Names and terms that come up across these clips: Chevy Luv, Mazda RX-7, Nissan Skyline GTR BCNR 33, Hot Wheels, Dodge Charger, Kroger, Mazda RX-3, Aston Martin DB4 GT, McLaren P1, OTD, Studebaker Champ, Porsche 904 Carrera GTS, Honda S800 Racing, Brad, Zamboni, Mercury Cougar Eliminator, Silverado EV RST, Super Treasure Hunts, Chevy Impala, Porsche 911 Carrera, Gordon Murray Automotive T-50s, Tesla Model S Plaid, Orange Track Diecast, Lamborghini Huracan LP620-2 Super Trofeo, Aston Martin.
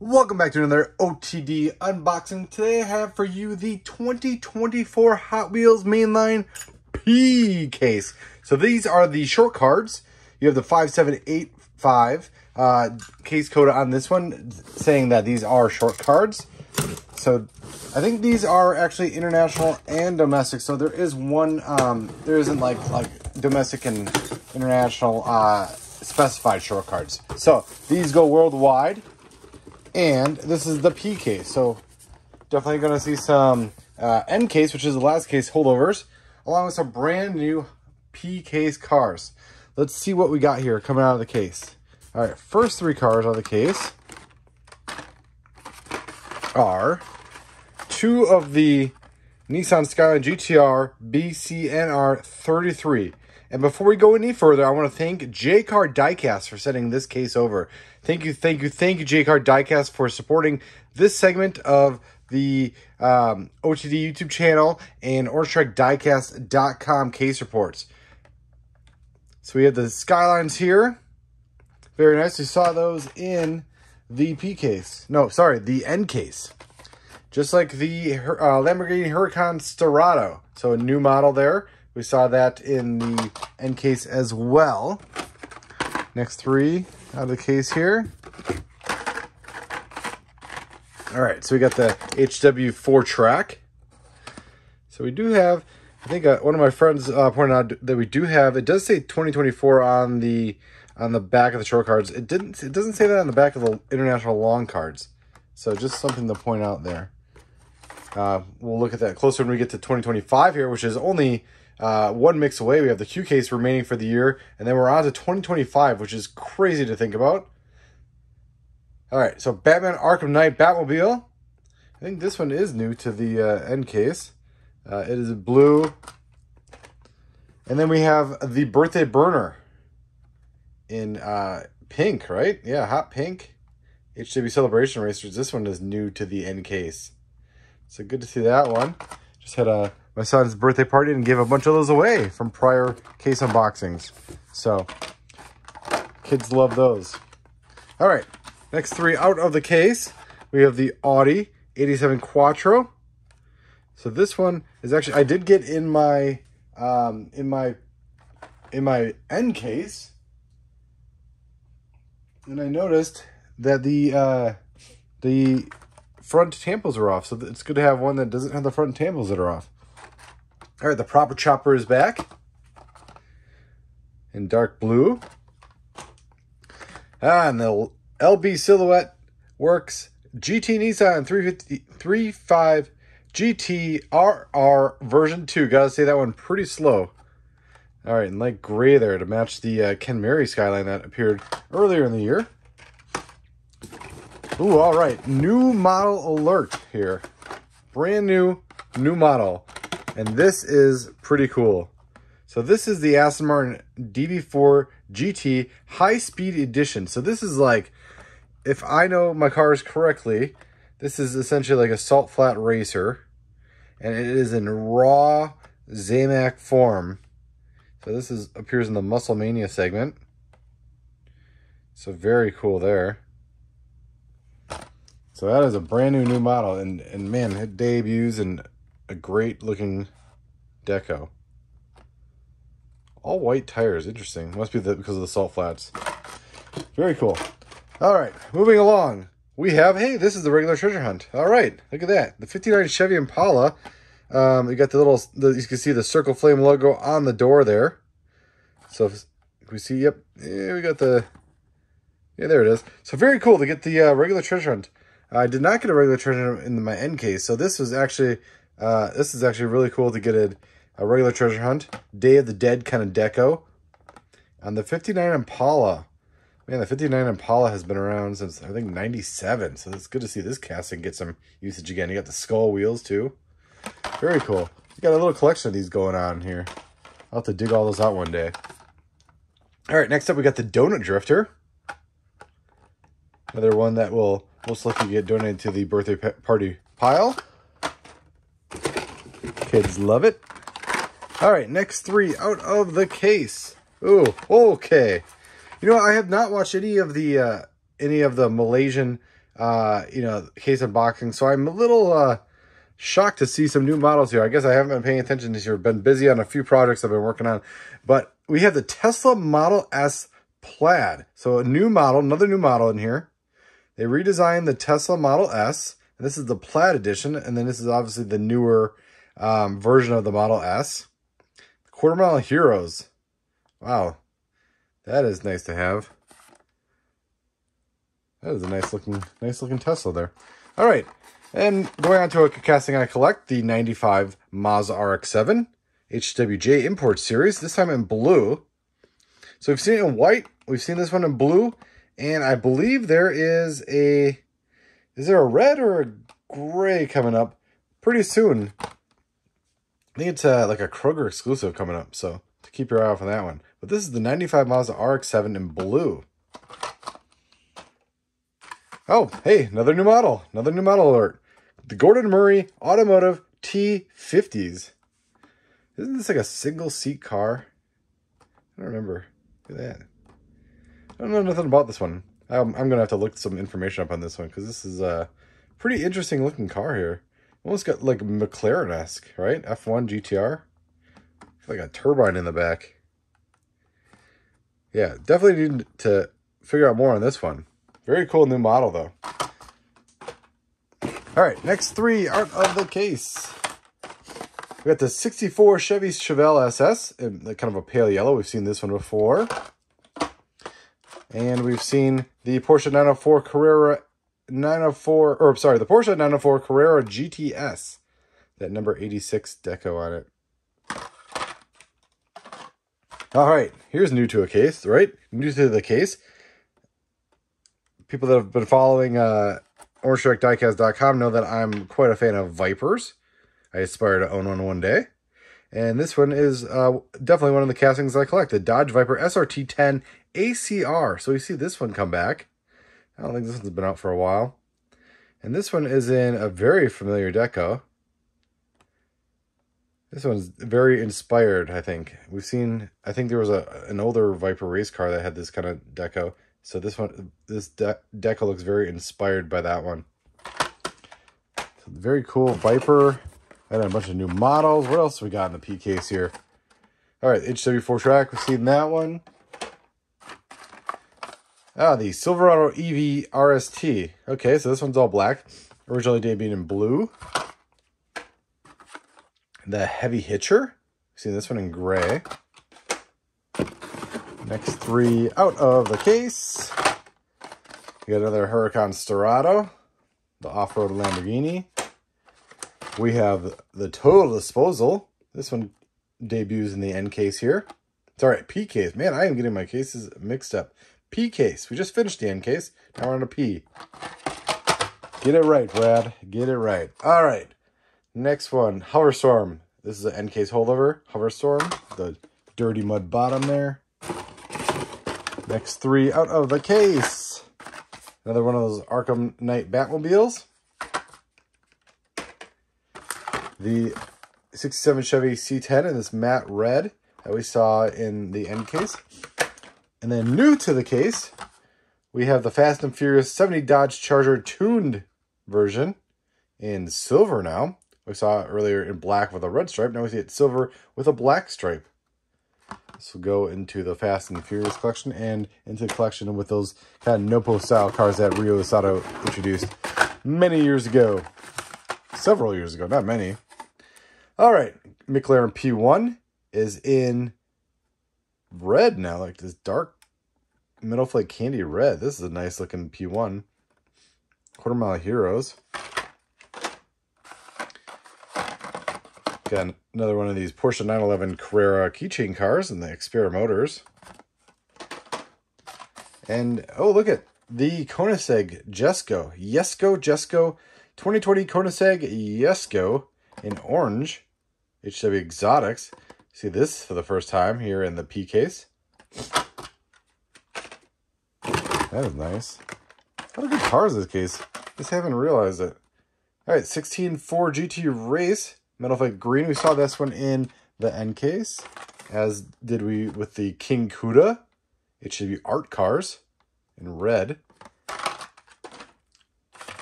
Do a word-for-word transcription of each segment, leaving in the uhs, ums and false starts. Welcome back to another O T D unboxing. Today I have for you the twenty twenty-four Hot Wheels Mainline P case. So these are the short cards. You have the five seven eight five uh, case code on this one saying that these are short cards. So I think these are actually international and domestic. So there is one, um, there isn't like, like domestic and international uh, specified short cards. So these go worldwide. And this is the P case, so definitely going to see some uh, N case, which is the last case holdovers, along with some brand new P case cars. Let's see what we got here coming out of the case. All right, first three cars out of the case are two of the Nissan Skyline G T R B C N R thirty-three. And before we go any further, I want to thank Jcar Diecast for sending this case over. Thank you, thank you, thank you, Jcar Diecast, for supporting this segment of the um, O T D YouTube channel and Orange Track Diecast dot com case reports. So we have the Skylines here. Very nice. We saw those in the P case. No, sorry, the N case. Just like the uh, Lamborghini Huracan Sterrato. So a new model there. We saw that in the end case as well. Next three out of the case here. All right, so we got the H W four track. So we do have, I think uh, one of my friends uh, pointed out that we do have, it does say twenty twenty-four on the on the back of the short cards. It didn't. It doesn't say that on the back of the international long cards. So just something to point out there. Uh, we'll look at that closer when we get to twenty twenty-five here, which is only uh, one mix away. We have the Q case remaining for the year, and then we're on to twenty twenty-five, which is crazy to think about. All right, so Batman Arkham Knight Batmobile. I think this one is new to the uh, end case. Uh, it is blue. And then we have the Birthday Burner in uh, pink, right? Yeah, hot pink. H W Celebration Racers. This one is new to the end case. So good to see that one. Just had a, my son's birthday party and gave a bunch of those away from prior case unboxings. So kids love those. All right, next three out of the case. We have the Audi eighty-seven Quattro. So this one is actually, I did get in my, um, in my, in my end case. And I noticed that the, uh, the, front tampons are off, so it's good to have one that doesn't have the front tampons that are off. All right, the proper chopper is back in dark blue. Ah, and the L B Silhouette Works G T Nissan three fifty, thirty-five G T R R version two. Gotta say that one pretty slow. All right, and light gray there to match the uh, Ken Mary Skyline that appeared earlier in the year. Ooh, all right, new model alert here. Brand new, new model. And this is pretty cool. So this is the Aston Martin D B four G T High Speed Edition. So this is like, if I know my cars correctly, this is essentially like a salt flat racer. And it is in raw Zamac form. So this is appears in the Muscle Mania segment. So very cool there. So that is a brand new new model, and, and man, it debuts in a great looking deco. All white tires, interesting. Must be the, because of the salt flats. Very cool. All right, moving along. We have, hey, this is the regular treasure hunt. All right, look at that. The fifty-nine Chevy Impala. Um, you got the little, the, you can see the circle flame logo on the door there. So if we see, yep, yeah, we got the, yeah, there it is. So very cool to get the uh, regular treasure hunt. I did not get a regular treasure in my end case, so this was actually, uh, this is actually really cool to get a, a regular treasure hunt, Day of the Dead kind of deco, on the fifty-nine Impala. Man, the fifty-nine Impala has been around since, I think, ninety-seven, so it's good to see this casting get some usage again. You got the skull wheels, too. Very cool. You got a little collection of these going on here. I'll have to dig all those out one day. All right, next up, we got the Donut Drifter. Another one that will most likely get donated to the birthday party pile. Kids love it. All right, next three out of the case. Ooh, okay. You know, I have not watched any of the uh, any of the Malaysian uh, you know, case unboxing. So I'm a little uh, shocked to see some new models here. I guess I haven't been paying attention this year. I've been busy on a few projects I've been working on. But we have the Tesla Model S Plaid. So a new model, another new model in here. They redesigned the Tesla Model S. And this is the Plaid edition. And then this is obviously the newer um, version of the Model S. Quarter Mile Heroes. Wow. That is nice to have. That is a nice looking, nice looking Tesla there. All right. And going on to a casting I collect, the ninety-five Mazda R X seven H W J Import Series, this time in blue. So we've seen it in white. We've seen this one in blue. And I believe there is a, is there a red or a gray coming up pretty soon? I think it's uh, like a Kroger exclusive coming up. So to keep your eye out for that one. But this is the ninety-five Mazda R X seven in blue. Oh, hey, another new model. Another new model alert. The Gordon Murray Automotive T fifties. Isn't this like a single-seat car? I don't remember. Look at that. I don't know nothing about this one. I'm, I'm going to have to look some information up on this one, because this is a pretty interesting-looking car here. Almost got, like, McLaren-esque, right? F one G T R. Like a turbine in the back. Yeah, definitely need to figure out more on this one. Very cool new model, though. All right, next three out of the case. We got the sixty-four Chevy Chevelle S S, in kind of a pale yellow. We've seen this one before. And we've seen the Porsche nine oh four Carrera nine oh four, or sorry, the Porsche nine oh four Carrera G T S. That number eighty-six deco on it. All right, here's new to a case, right? New to the case. People that have been following uh, Orange Track Diecast dot com know that I'm quite a fan of Vipers. I aspire to own one one day. And this one is uh, definitely one of the castings I collect, the Dodge Viper S R T ten A C R. So you see this one come back. I don't think this one's been out for a while. And this one is in a very familiar deco. This one's very inspired, I think. We've seen, I think there was a an older Viper race car that had this kind of deco. So this one, this de deco looks very inspired by that one. So very cool Viper. I had a bunch of new models. What else we got in the P case here? All right, H W four track, we've seen that one. Ah, the Silverado E V R S T. Okay, so this one's all black. Originally debuted in blue. The Heavy Hitcher. See this one in gray. Next three out of the case. We got another Huracan Sterrato, the off-road Lamborghini. We have the Total Disposal. This one debuts in the end case here. Sorry, P case. Man, I am getting my cases mixed up. P case. We just finished the end case. Now we're on a P. Get it right, Brad. Get it right. All right. Next one, Hoverstorm. This is an end case holdover. Hoverstorm, the dirty mud bottom there. Next three out of the case. Another one of those Arkham Knight Batmobiles. The sixty-seven Chevy C ten in this matte red that we saw in the end case. And then new to the case, we have the Fast and Furious seventy Dodge Charger tuned version in silver now. We saw it earlier in black with a red stripe. Now we see it silver with a black stripe. This will go into the Fast and Furious collection and into the collection with those kind of Nopo-style cars that Rio Sato introduced many years ago. Several years ago, not many. All right, McLaren P one is in red now, like this dark middle flake candy red. This is a nice-looking P one. Quarter Mile Heroes. Got another one of these Porsche nine eleven Carrera keychain cars and the Xpera motors. And, oh, look at the Koenigsegg Jesko. Jesko, Jesko, twenty twenty Koenigsegg Jesko in orange. H W Exotics. See this for the first time here in the P case. That is nice. What a good car is this case. Just haven't realized it. All right, sixteen Ford G T Race. Metal flake green. We saw this one in the end case, as did we with the King Cuda. It should be art cars in red.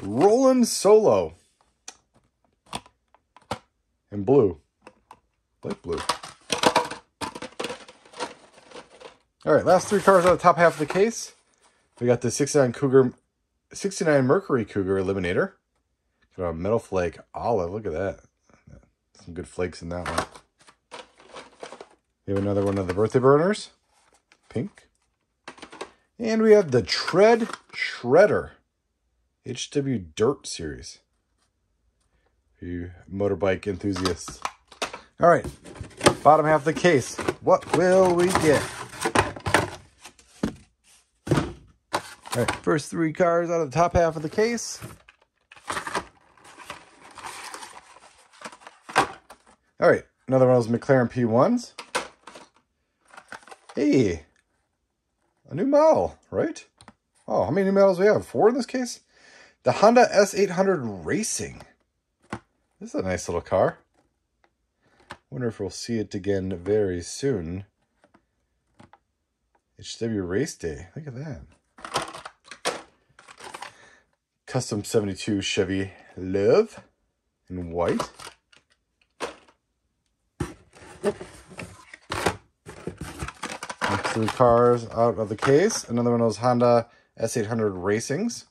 Roland Solo in blue, light blue. All right, last three cars on the top half of the case. We got the sixty-nine Cougar, sixty-nine Mercury Cougar Eliminator. Got a metal flake olive. Look at that. Some good flakes in that one. We have another one of the birthday burners, pink. And we have the Tread Shredder H W Dirt Series. For you motorbike enthusiasts. All right, bottom half of the case. What will we get? All right, first three cars out of the top half of the case. All right, another one of those McLaren P ones. Hey, a new model, right? Oh, how many new models do we have? Four in this case? The Honda S eight hundred Racing. This is a nice little car. Wonder if we'll see it again very soon. H W Race Day. Look at that. Custom seventy-two Chevy Luv in white. Next three cars out of the case. Another one of those Honda S eight hundred Racings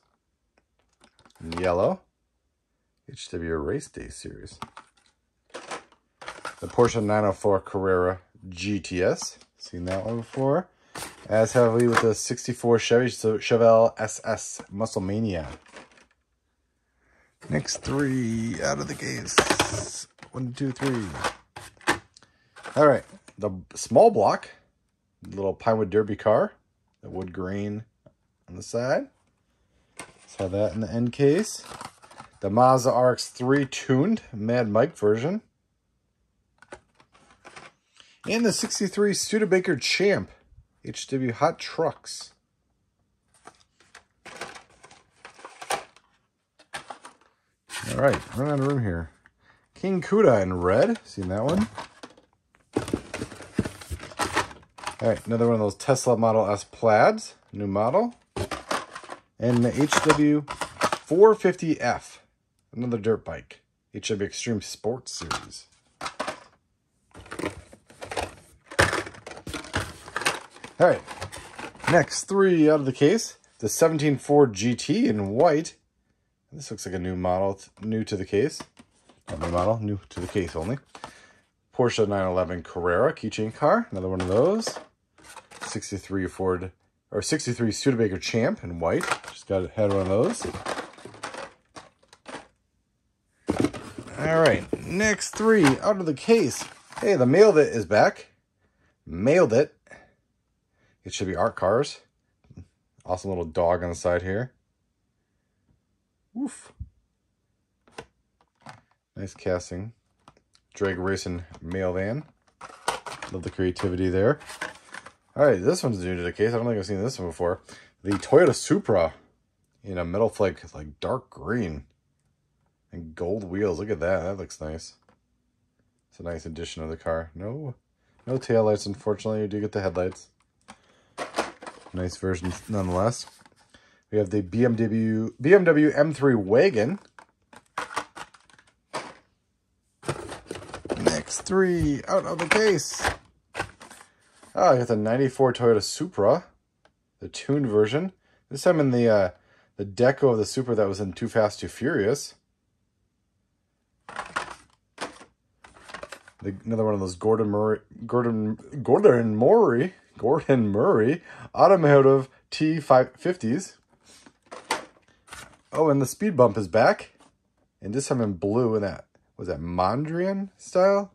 in yellow. H W Race Day Series. The Porsche nine oh four Carrera G T S. Seen that one before. As have we with the sixty-four Chevy Chevelle S S Muscle Mania. Next three out of the case. One, two, three. All right. The small block. Little Pinewood Derby car. The wood grain on the side. Let's have that in the end case. The Mazda R X three tuned. Mad Mike version. And the sixty-three Studebaker Champ. H W Hot Trucks. All right, run out of room here. King Cuda in red. Seen that one? All right, another one of those Tesla Model S Plaids. New model. And the H W four fifty F. Another dirt bike. H W Extreme Sports Series. All right, next three out of the case. The seventeen Ford G T in white. This looks like a new model, new to the case. Not new model, new to the case only. Porsche nine eleven Carrera keychain car, another one of those. sixty-three Ford, or sixty-three Studebaker Champ in white. Just got had one of those. All right, next three out of the case. Hey, the Mailed It is back. Mailed It. It should be art cars. Awesome little dog on the side here. Woof. Nice casting. Drag racing mail van. Love the creativity there. All right, this one's new to the case. I don't think I've seen this one before. The Toyota Supra in a metal flake, like dark green and gold wheels. Look at that. That looks nice. It's a nice addition of the car. No, no taillights, unfortunately. You do get the headlights. Nice version nonetheless. We have the B M W B M W M three Wagon. Next three out of the case. Oh, I got the ninety-four Toyota Supra, the tuned version. This time in the uh, the deco of the Supra that was in Too Fast, Too Furious. The, another one of those Gordon Murray, Gordon Gordon Murray, Gordon Murray Automotive T fifties. Oh, and the speed bump is back. And this time in blue, and that was that Mondrian style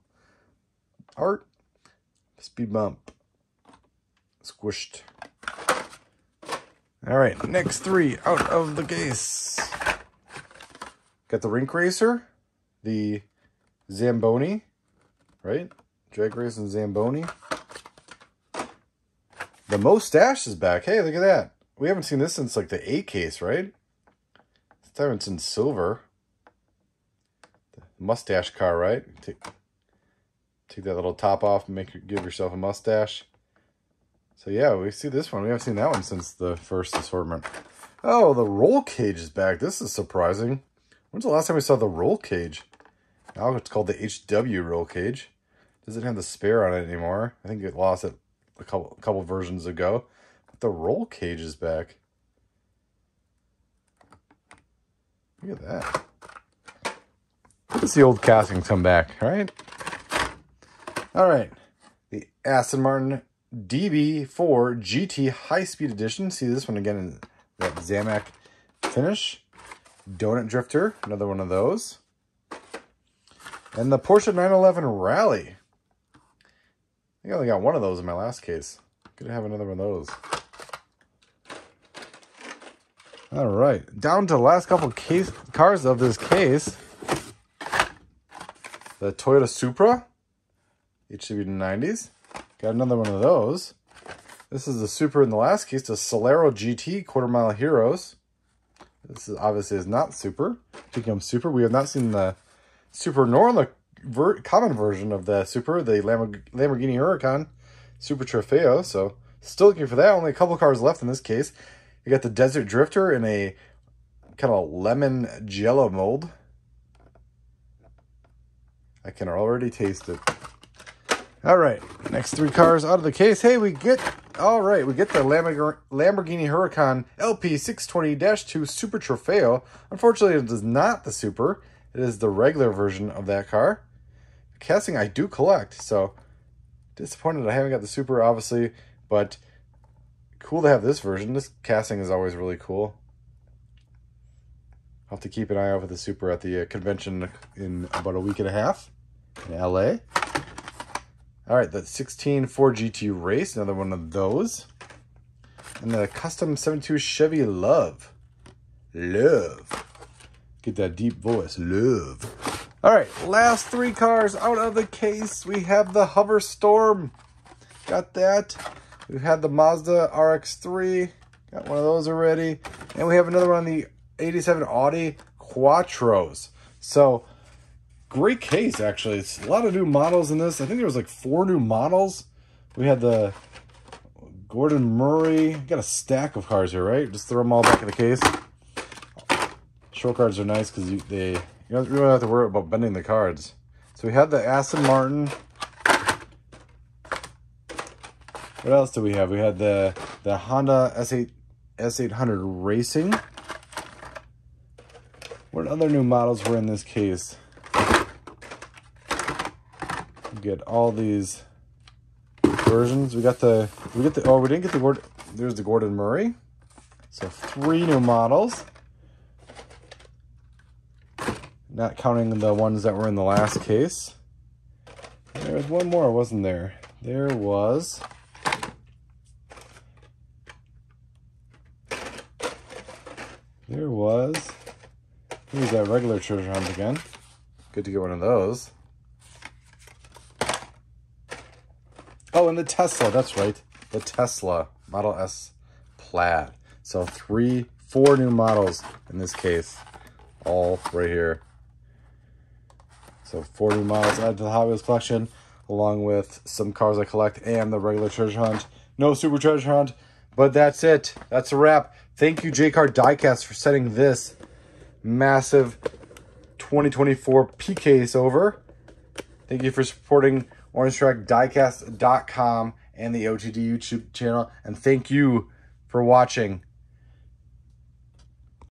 art. Speed bump. Squished. All right, next three out of the case. Got the Rink Racer, the Zamboni, right? Drag Racing Zamboni. The Mustache is back. Hey, look at that. We haven't seen this since like the A case, right? Time it's in silver. The mustache car, right? Take, take that little top off and make give yourself a mustache. So yeah, we see this one. We haven't seen that one since the first assortment. Oh, the roll cage is back. This is surprising. When's the last time we saw the roll cage? Now it's called the H W roll cage. Doesn't have the spare on it anymore. I think it lost it a couple, a couple versions ago. But the roll cage is back. Look at that. Let's see old casting come back, all right? All right. The Aston Martin D B four G T High-Speed Edition. See this one again in that Zamak finish. Donut Drifter, another one of those. And the Porsche nine eleven Rally. I think I only got one of those in my last case. Could have another one of those. All right, down to the last couple case cars of this case. The Toyota Supra, H W nineties. Got another one of those. This is the Supra in the last case, the Silverado G T Quarter Mile Heroes. This is obviously is not Super. Speaking of Super, we have not seen the Super nor the ver common version of the Super, the Lamborg Lamborghini Huracan Super Trofeo. So still looking for that. Only a couple cars left in this case. We got the Desert Drifter in a kind of lemon jello mold. I can already taste it. All right, next three cars out of the case. Hey, we get, all right, we get the Lamborghini Huracan L P six twenty dash two Super Trofeo. Unfortunately, it is not the Super. It is the regular version of that car. Casting I do collect, so disappointed I haven't got the Super, obviously, but cool to have this version. This casting is always really cool. I'll have to keep an eye out for the Super at the convention in about a week and a half in L A. All right, the sixteen four G T Race, another one of those. And the Custom seventy-two Chevy Luv. Luv. Get that deep voice, Luv. All right, last three cars out of the case. We have the Hover Storm. Got that. We've had the Mazda R X three. Got one of those already. And we have another one on the eighty-seven Audi Quattros. So, great case, actually. It's a lot of new models in this. I think there was like four new models. We had the Gordon Murray. Got a stack of cars here, right? Just throw them all back in the case. Show cards are nice because you, they, you don't really have to worry about bending the cards. So we had the Aston Martin. What else do we have? We had the, the Honda S eight hundred Racing. What other new models were in this case? Get all these versions. We got the we get the oh we didn't get the Gordon. There's the Gordon Murray. So three new models, not counting the ones that were in the last case. And there was one more, wasn't there? There was. There was. Here's that regular treasure hunt again. Good to get one of those. Oh, and the Tesla, that's right. The Tesla Model S Plaid. So three, four new models in this case, all right here. So four new models added to the Hot Wheels collection, along with some cars I collect and the regular treasure hunt. No Super treasure hunt, but that's it. That's a wrap. Thank you, Jcar Diecast, for setting this massive twenty twenty-four P case over. Thank you for supporting Orange Track Diecast dot com and the O T D YouTube channel. And thank you for watching.